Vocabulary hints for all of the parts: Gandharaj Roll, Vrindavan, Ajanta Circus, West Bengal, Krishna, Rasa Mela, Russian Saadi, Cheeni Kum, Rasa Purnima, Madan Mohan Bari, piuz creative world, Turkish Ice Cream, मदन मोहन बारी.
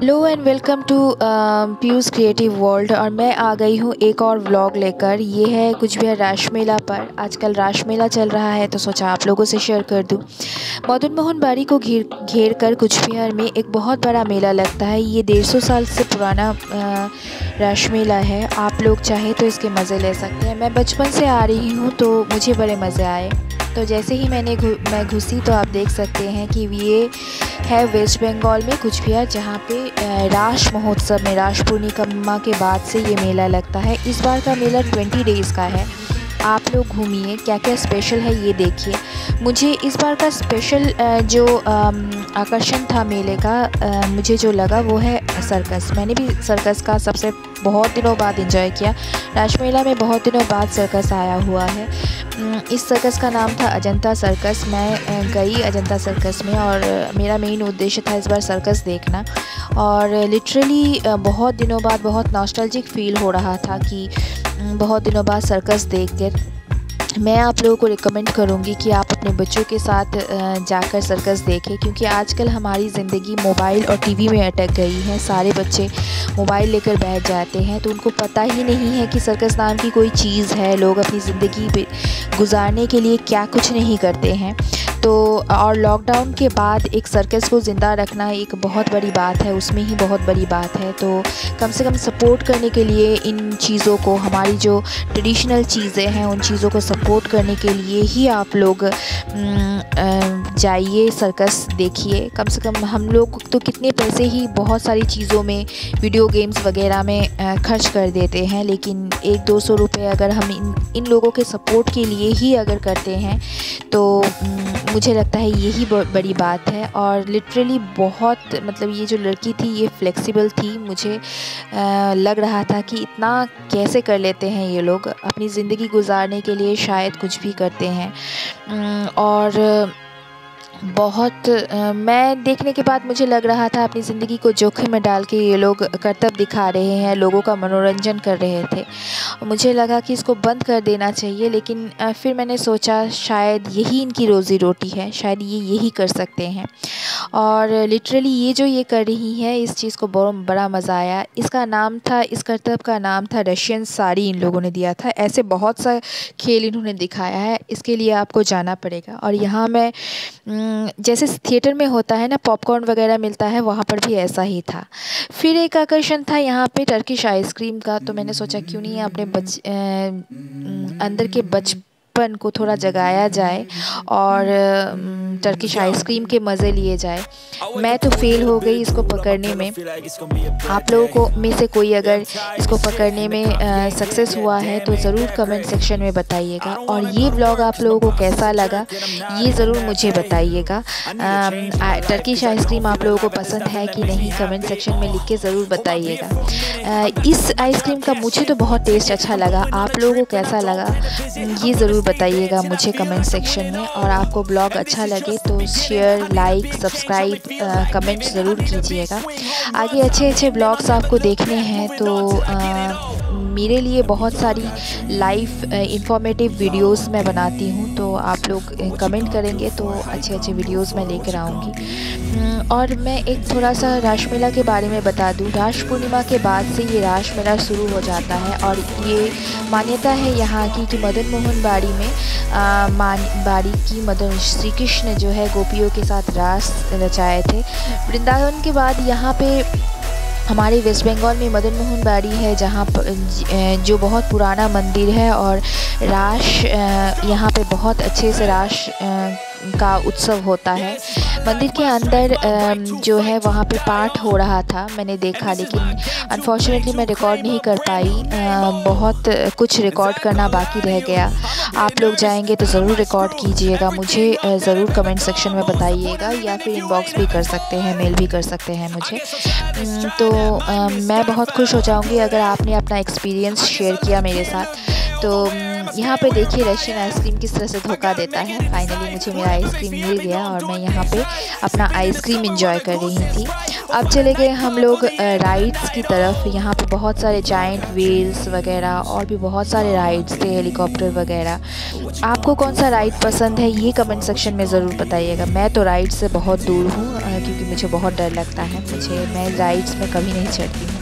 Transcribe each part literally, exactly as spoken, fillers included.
Hello and welcome to Piyush's creative world. और मैं आ गई हूँ एक और व्लॉग लेकर। ये है कुछ भी है रास मेला पर। आजकल रास मेला चल रहा है तो सोचा आप लोगों से शेयर कर दूँ। मदन मोहन बारी को घेर घेर कर कुछ बिहार में एक बहुत बड़ा मेला लगता है। ये डेढ़ सौ साल से पुराना रास मेला है। आप लोग चाहे तो इसके मज़े ले सकते हैं। मैं बचपन से आ रही हूँ तो मुझे बड़े मज़े आए। तो जैसे ही मैंने घु, मैं घुसी तो आप देख सकते हैं कि ये है वेस्ट बंगाल में कुछ भी है, जहाँ पे रास महोत्सव में रास पूर्णिमा के बाद से ये मेला लगता है। इस बार का मेला ट्वेंटी डेज़ का है। आप लोग घूमिए, क्या क्या स्पेशल है ये देखिए। मुझे इस बार का स्पेशल जो आकर्षण था मेले का, मुझे जो लगा वो है सर्कस। मैंने भी सर्कस का सबसे बहुत दिनों बाद एंजॉय किया। रास मेला में बहुत दिनों बाद सर्कस आया हुआ है। इस सर्कस का नाम था अजंता सर्कस। मैं गई अजंता सर्कस में और मेरा मेन उद्देश्य था इस बार सर्कस देखना। और लिटरली बहुत दिनों बाद बहुत नॉस्टैल्जिक फ़ील हो रहा था कि बहुत दिनों बाद सर्कस देख कर। मैं आप लोगों को रिकमेंड करूंगी कि आप अपने बच्चों के साथ जाकर सर्कस देखें, क्योंकि आजकल हमारी ज़िंदगी मोबाइल और टीवी में अटक गई है। सारे बच्चे मोबाइल लेकर बैठ जाते हैं तो उनको पता ही नहीं है कि सर्कस नाम की कोई चीज़ है। लोग अपनी ज़िंदगी गुजारने के लिए क्या कुछ नहीं करते हैं। तो और लॉकडाउन के बाद एक सर्कस को ज़िंदा रखना एक बहुत बड़ी बात है, उसमें ही बहुत बड़ी बात है। तो कम से कम सपोर्ट करने के लिए इन चीज़ों को, हमारी जो ट्रेडिशनल चीज़ें हैं उन चीज़ों को सपोर्ट करने के लिए ही आप लोग जाइए, सर्कस देखिए। कम से कम हम लोग तो कितने पैसे ही बहुत सारी चीज़ों में, वीडियो गेम्स वगैरह में खर्च कर देते हैं, लेकिन एक दो सौ रुपये अगर हम इन इन लोगों के सपोर्ट के लिए ही अगर करते हैं तो मुझे लगता है यही बड़ी बात है। और लिटरली बहुत, मतलब ये जो लड़की थी ये फ्लेक्सिबल थी। मुझे आ, लग रहा था कि इतना कैसे कर लेते हैं ये लोग, अपनी ज़िंदगी गुजारने के लिए शायद कुछ भी करते हैं। और बहुत आ, मैं देखने के बाद मुझे लग रहा था अपनी ज़िंदगी को जोखिम में डाल के ये लोग करतब दिखा रहे हैं, लोगों का मनोरंजन कर रहे थे। मुझे लगा कि इसको बंद कर देना चाहिए, लेकिन आ, फिर मैंने सोचा शायद यही इनकी रोज़ी रोटी है, शायद ये यही कर सकते हैं। और लिटरली ये जो ये कर रही है, इस चीज़ को बहुत बड़ा मज़ा आया। इसका नाम था, इस करतब का नाम था रशियन साड़ी। इन लोगों ने दिया था। ऐसे बहुत सा खेल इन्होंने दिखाया है, इसके लिए आपको जाना पड़ेगा। और यहाँ मैं जैसे थिएटर में होता है ना, पॉपकॉर्न वगैरह मिलता है, वहाँ पर भी ऐसा ही था। फिर एक आकर्षण था यहाँ पे टर्किश आइसक्रीम का। तो मैंने सोचा क्यों नहीं अपने बच आ, अंदर के बच पन को थोड़ा जगाया जाए और टर्किश आइसक्रीम के मज़े लिए जाए। मैं तो फेल हो गई इसको पकड़ने में। आप लोगों को में से कोई अगर इसको पकड़ने में सक्सेस हुआ है तो ज़रूर कमेंट सेक्शन में बताइएगा। और ये व्लॉग आप लोगों को कैसा लगा ये ज़रूर मुझे बताइएगा। टर्किश आइसक्रीम आप लोगों को पसंद है कि नहीं, कमेंट सेक्शन में लिख के ज़रूर बताइएगा। इस आइसक्रीम का मुझे तो बहुत टेस्ट अच्छा लगा। आप लोगों को कैसा लगा ये ज़रूर बताइएगा मुझे कमेंट सेक्शन में। और आपको ब्लॉग अच्छा लगे तो शेयर, लाइक, सब्सक्राइब, कमेंट ज़रूर कीजिएगा। आगे अच्छे अच्छे ब्लॉग्स आपको देखने हैं तो आ, मेरे लिए बहुत सारी लाइव इंफॉर्मेटिव वीडियोस मैं बनाती हूँ। तो आप लोग कमेंट करेंगे तो अच्छे अच्छे वीडियोस मैं लेकर आऊँगी। और मैं एक थोड़ा सा रास मेला के बारे में बता दूँ। रास पूर्णिमा के बाद से ये रास मेला शुरू हो जाता है। और ये मान्यता है यहाँ की कि मदन मोहन बारी में आ, मान बारी की मदन श्री कृष्ण जो है गोपियों के साथ रास रचाए थे। वृंदावन के बाद यहाँ पर हमारे वेस्ट बंगाल में मदन मोहन बाड़ी है, जहाँ पर जो बहुत पुराना मंदिर है। और रास यहाँ पे बहुत अच्छे से रास का उत्सव होता है। मंदिर के अंदर जो है वहाँ पे पाठ हो रहा था, मैंने देखा, लेकिन अनफॉर्चुनेटली मैं रिकॉर्ड नहीं कर पाई। बहुत कुछ रिकॉर्ड करना बाकी रह गया। आप लोग जाएंगे तो ज़रूर रिकॉर्ड कीजिएगा, मुझे ज़रूर कमेंट सेक्शन में बताइएगा, या फिर इनबॉक्स भी कर सकते हैं, मेल भी कर सकते हैं मुझे। तो मैं बहुत खुश हो जाऊँगी अगर आपने अपना एक्सपीरियंस शेयर किया मेरे साथ। तो यहाँ पे देखिए रशियन आइसक्रीम किस तरह से धोखा देता है। फाइनली मुझे मेरा आइसक्रीम मिल गया और मैं यहाँ पे अपना आइसक्रीम एंजॉय कर रही थी। अब चले गए हम लोग राइड्स की तरफ। यहाँ पे बहुत सारे जायंट व्हील्स वगैरह और भी बहुत सारे राइड्स थे, हेलीकॉप्टर वगैरह। आपको कौन सा राइड पसंद है ये कमेंट सेक्शन में ज़रूर बताइएगा। मैं तो राइड से बहुत दूर हूँ क्योंकि मुझे बहुत डर लगता है, मुझे मैं राइड्स में कभी नहीं चढ़ती हूँ।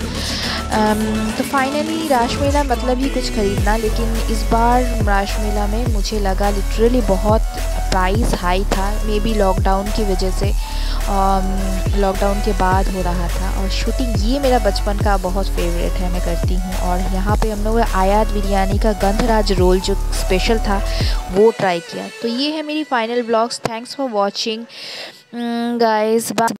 तो फाइनली रास मेला मतलब ही कुछ ख़रीदना, लेकिन इस बार रास मेला में मुझे लगा लिटरली बहुत प्राइस हाई था। मे बी लॉकडाउन की वजह से, लॉकडाउन के बाद हो रहा था। और शूटिंग ये मेरा बचपन का बहुत फेवरेट है, मैं करती हूँ। और यहाँ पे हम लोग आयात बिरयानी का गंधराज रोल जो स्पेशल था वो ट्राई किया। तो ये है मेरी final blogs. Thanks for watching guys.